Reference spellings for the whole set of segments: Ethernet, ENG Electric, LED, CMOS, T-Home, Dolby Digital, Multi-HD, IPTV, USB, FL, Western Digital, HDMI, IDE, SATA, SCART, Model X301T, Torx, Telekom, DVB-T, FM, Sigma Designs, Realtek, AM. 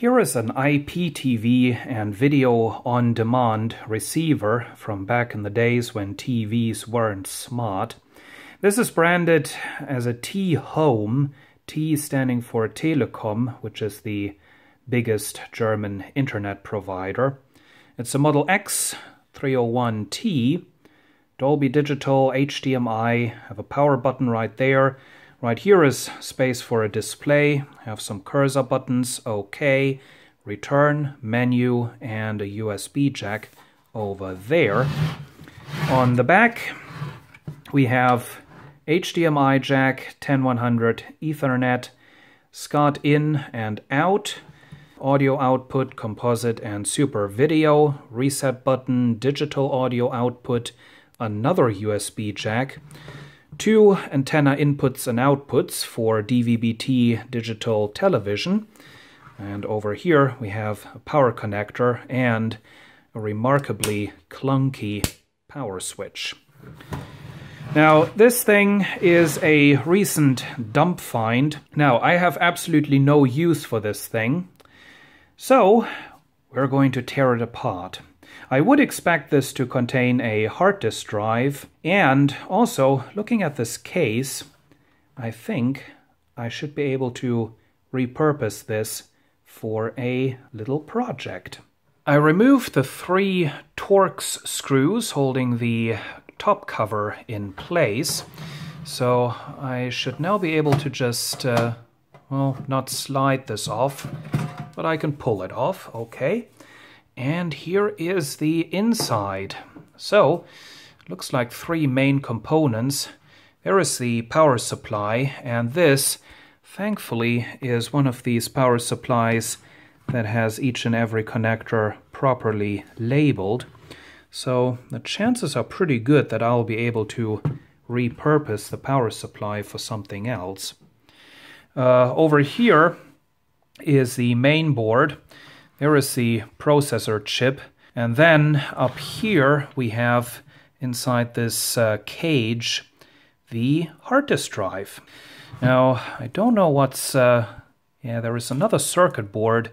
Here is an IPTV and video on demand receiver from back in the days when TVs weren't smart. This is branded as a T-Home, T standing for Telekom, which is the biggest German internet provider. It's a Model X301T, Dolby Digital, HDMI, have a power button right there. Right here is space for a display, have some cursor buttons, OK, return, menu, and a USB jack over there. On the back, we have HDMI jack, 10100 Ethernet, SCART in and out, audio output, composite and super video, reset button, digital audio output, another USB jack. Two antenna inputs and outputs for DVB-T digital television. And over here we have a power connector and a remarkably clunky power switch. Now, this thing is a recent dump find. Now, I have absolutely no use for this thing, so we're going to tear it apart. I would expect this to contain a hard disk drive, and also, looking at this case, I think I should be able to repurpose this for a little project. I removed the three Torx screws holding the top cover in place, so I should now be able to just, well, not slide this off, but I can pull it off, okay. And here is the inside. So, looks like three main components. There is the power supply, and this, thankfully, is one of these power supplies that has each and every connector properly labeled. So, the chances are pretty good that I'll be able to repurpose the power supply for something else. Over here is the main board. There is the processor chip, and then up here we have, inside this cage, the hard disk drive. Now, I don't know what's... yeah, there is another circuit board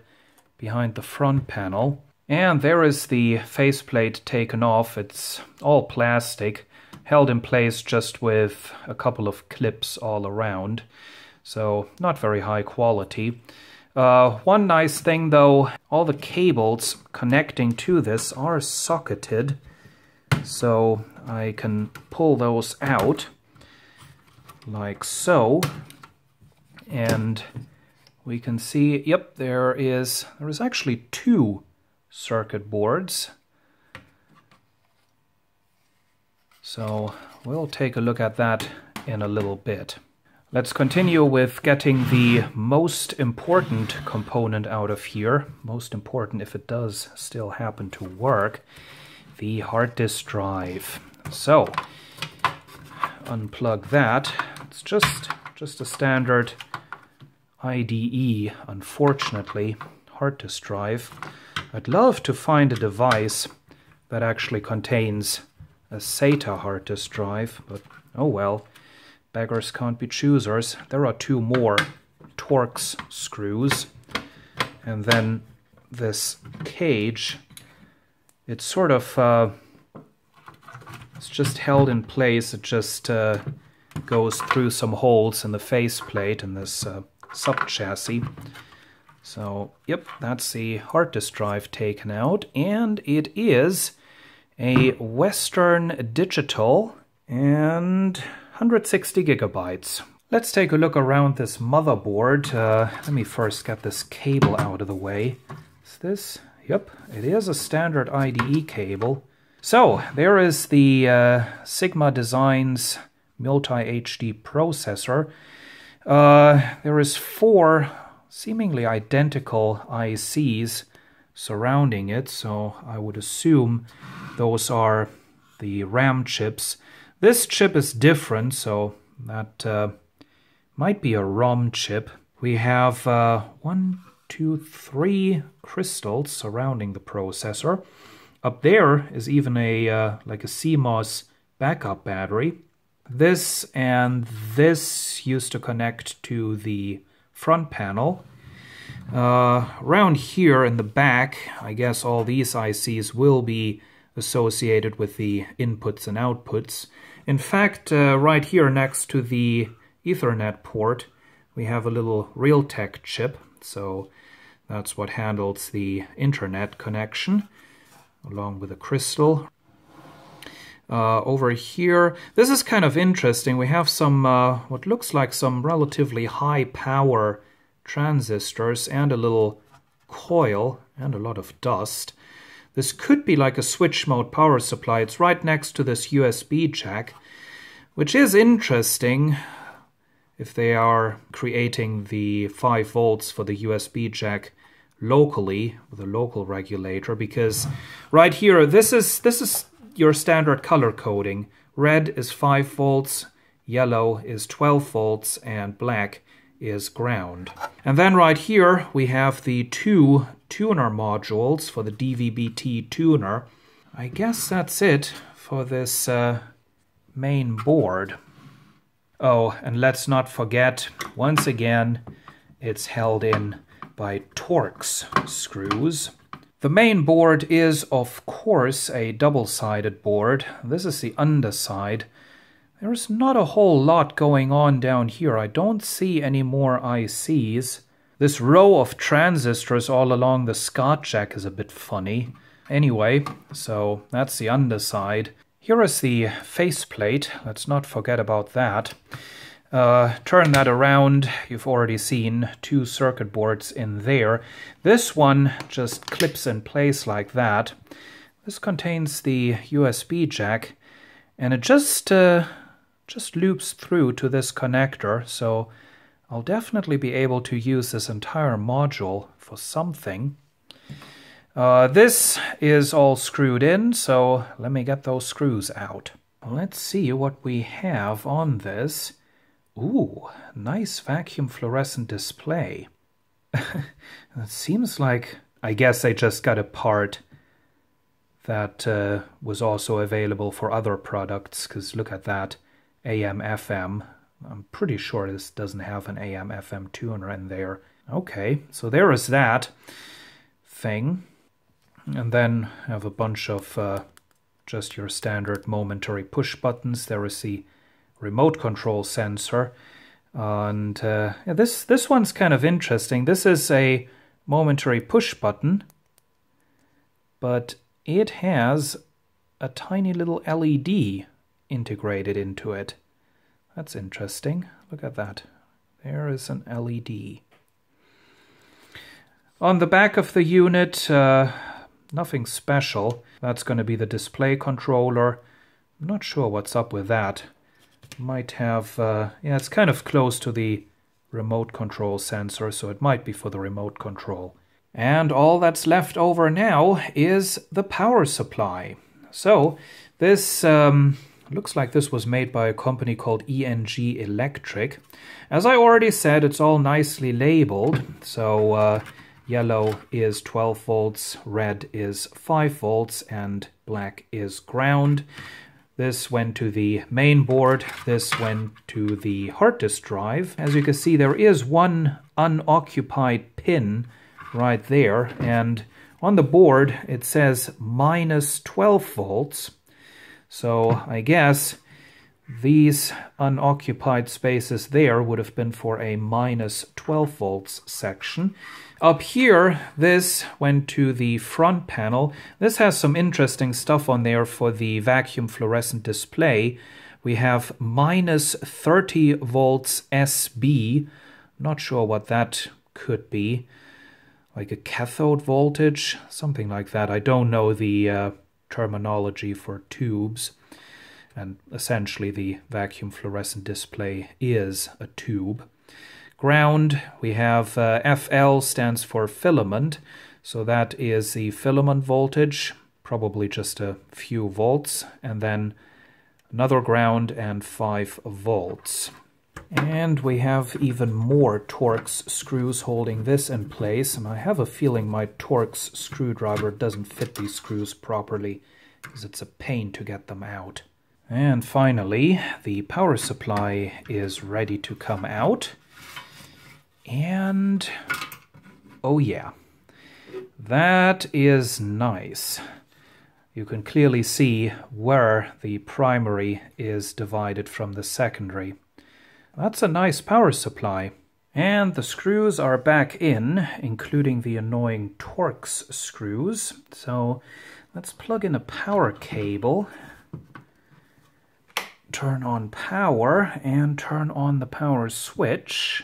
behind the front panel. And there is the faceplate taken off. It's all plastic, held in place just with a couple of clips all around. So, not very high quality. One nice thing, though, all the cables connecting to this are socketed, so I can pull those out, like so, and we can see, yep, there is actually two circuit boards. So we'll take a look at that in a little bit. Let's continue with getting the most important component out of here. Most important, if it does still happen to work, the hard disk drive. So, unplug that. It's just a standard IDE, unfortunately, hard disk drive. I'd love to find a device that actually contains a SATA hard disk drive, but oh well. Beggars can't be choosers. There are two more Torx screws. And then this cage, it's sort of, it's just held in place. It just goes through some holes in the faceplate and this sub-chassis. So, yep, that's the hard disk drive taken out. And it is a Western Digital and 160 gigabytes. Let's take a look around this motherboard. Let me first get this cable out of the way. Is this? Yep, it is a standard IDE cable. So, there is the Sigma Designs Multi-HD processor. There is four seemingly identical ICs surrounding it, so I would assume those are the RAM chips. This chip is different, so that might be a ROM chip. We have 3 crystals surrounding the processor. Up there is even a like a CMOS backup battery. This and this used to connect to the front panel. Around here in the back, I guess all these ICs will be associated with the inputs and outputs. In fact, right here next to the Ethernet port, we have a little Realtek chip, so that's what handles the internet connection, along with a crystal. Over here, this is kind of interesting. We have some, what looks like some relatively high power transistors and a little coil and a lot of dust. This could be like a switch mode power supply. It's right next to this USB jack, which is interesting if they are creating the 5 volts for the USB jack locally with a local regulator, because right here, this is your standard color coding. Red is 5 volts, yellow is 12 volts, and black is ground. And then right here we have the two tuner modules for the DVB-T tuner. I guess that's it for this main board. Oh, and let's not forget, once again, it's held in by Torx screws. The main board is, of course, a double-sided board. This is the underside. There is not a whole lot going on down here. I don't see any more ICs. This row of transistors all along the SCART jack is a bit funny. Anyway, so that's the underside. Here is the faceplate. Let's not forget about that. Turn that around. You've already seen two circuit boards in there. This one just clips in place like that. This contains the USB jack, and it just loops through to this connector, so I'll definitely be able to use this entire module for something. This is all screwed in, so let me get those screws out. Let's see what we have on this. Ooh, nice vacuum fluorescent display. It seems like, I guess they just got a part that was also available for other products, because look at that, AM, FM. I'm pretty sure this doesn't have an AM, FM tuner in there. Okay, so there is that thing. And then I have a bunch of just your standard momentary push buttons. There is the remote control sensor. And yeah, this one's kind of interesting. This is a momentary push button, but it has a tiny little LED integrated into it. That's interesting. Look at that. There is an LED. On the back of the unit, nothing special. That's going to be the display controller. I'm not sure what's up with that. Might have, yeah, it's kind of close to the remote control sensor, so it might be for the remote control. And all that's left over now is the power supply. So this looks like this was made by a company called ENG Electric. As I already said, it's all nicely labeled. So yellow is 12 volts, red is 5 volts, and black is ground. This went to the main board. This went to the hard disk drive. As you can see, there is one unoccupied pin right there, and on the board it says minus 12 volts. So I guess these unoccupied spaces there would have been for a minus 12 volts section. Up here, this went to the front panel. This has some interesting stuff on there for the vacuum fluorescent display. We have minus 30 volts SB. Not sure what that could be. Like a cathode voltage, something like that. I don't know the terminology for tubes. And essentially the vacuum fluorescent display is a tube. Ground, we have FL stands for filament. So that is the filament voltage, probably just a few volts. And then another ground and 5 volts. And we have even more Torx screws holding this in place, and I have a feeling my Torx screwdriver doesn't fit these screws properly, because it's a pain to get them out. And finally, the power supply is ready to come out. And Oh yeah, that is nice. You can clearly see where the primary is divided from the secondary. That's a nice power supply. And the screws are back in, including the annoying Torx screws. So let's plug in a power cable, turn on power, and turn on the power switch.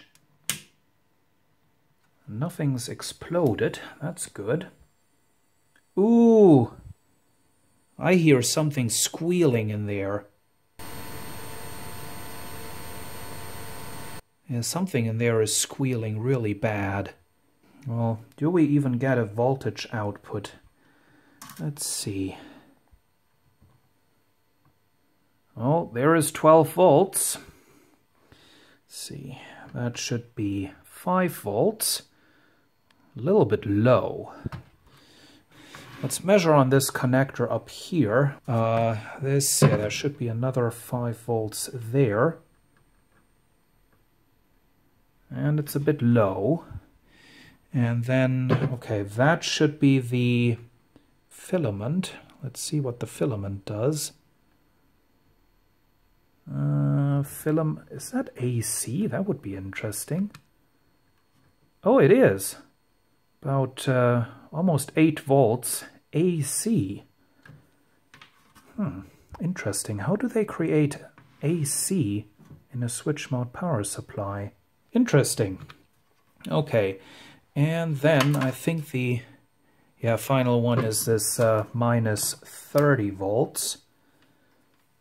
Nothing's exploded, that's good. Ooh! I hear something squealing in there. Yeah, something in there is squealing really bad. Well, do we even get a voltage output? Let's see. Oh, there is 12 volts. Let's see, that should be 5 volts. A little bit low. Let's measure on this connector up here. There should be another 5 volts there. And it's a bit low. And then, okay, that should be the filament. Let's see what the filament does. Is that AC? That would be interesting. Oh, it is. About almost 8 volts AC. Interesting. How do they create AC in a switch mode power supply? Interesting. Okay, and then I think the final one is this minus 30 volts.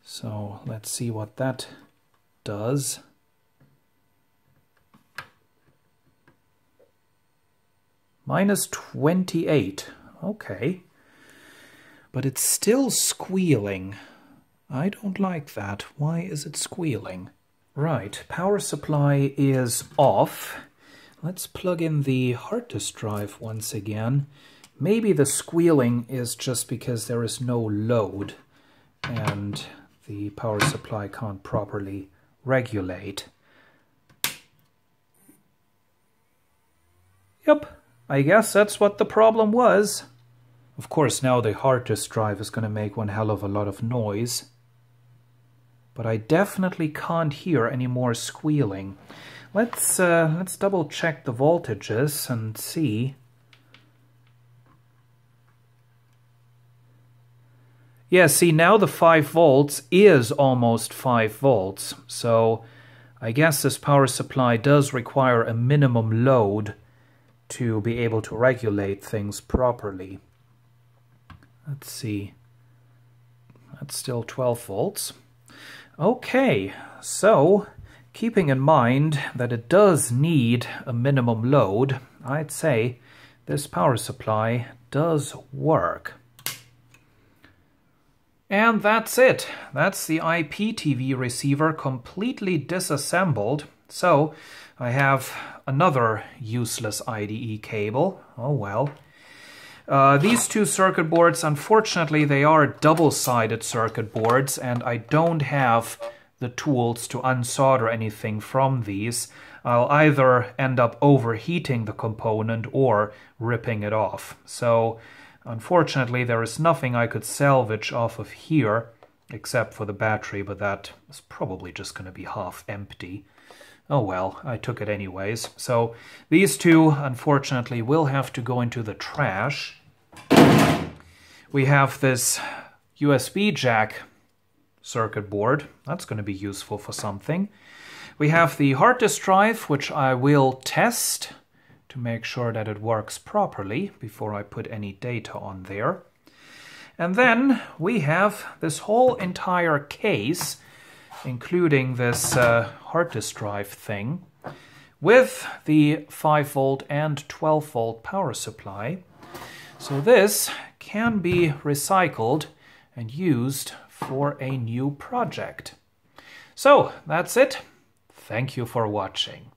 So let's see what that does. Minus 28. Okay. But it's still squealing. I don't like that. Why is it squealing? Right, power supply is off. Let's plug in the hard disk drive once again. Maybe the squealing is just because there is no load and the power supply can't properly regulate. Yep, I guess that's what the problem was. Of course, now the hard disk drive is going to make one hell of a lot of noise. But I definitely can't hear any more squealing. Let's double check the voltages and see. Yeah, see, now the 5 volts is almost 5 volts. So I guess this power supply does require a minimum load to be able to regulate things properly. Let's see. That's still 12 volts. Okay, so keeping in mind that it does need a minimum load, I'd say this power supply does work. And that's it. That's the IPTV receiver completely disassembled. So I have another useless IDE cable. Oh well. These two circuit boards, unfortunately, they are double-sided circuit boards, and I don't have the tools to unsolder anything from these. I'll either end up overheating the component or ripping it off. So, unfortunately, there is nothing I could salvage off of here, except for the battery, but that is probably just going to be half empty. Oh well, I took it anyways. So these two, unfortunately, will have to go into the trash. We have this USB jack circuit board. That's going to be useful for something. We have the hard disk drive, which I will test to make sure that it works properly before I put any data on there. And then we have this whole entire case, including this hard disk drive thing, with the 5 volt and 12 volt power supply. So this can be recycled and used for a new project. So that's it. Thank you for watching.